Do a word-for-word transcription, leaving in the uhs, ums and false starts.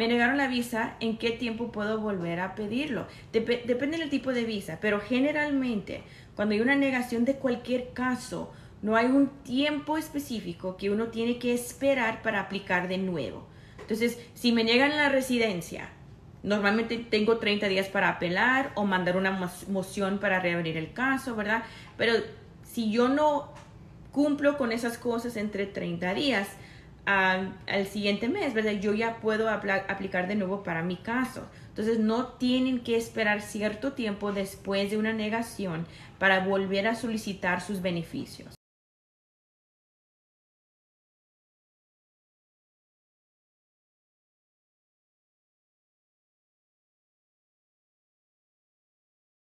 Me negaron la visa, ¿en qué tiempo puedo volver a pedirlo? Dep- depende del tipo de visa, pero generalmente cuando hay una negación de cualquier caso, no hay un tiempo específico que uno tiene que esperar para aplicar de nuevo. Entonces, si me niegan la residencia, normalmente tengo treinta días para apelar o mandar una moción para reabrir el caso, ¿verdad? Pero si yo no cumplo con esas cosas entre treinta días um, al siguiente mes, ¿verdad? Yo ya puedo apl- aplicar de nuevo para mi caso. Entonces, no tienen que esperar cierto tiempo después de una negación para volver a solicitar sus beneficios.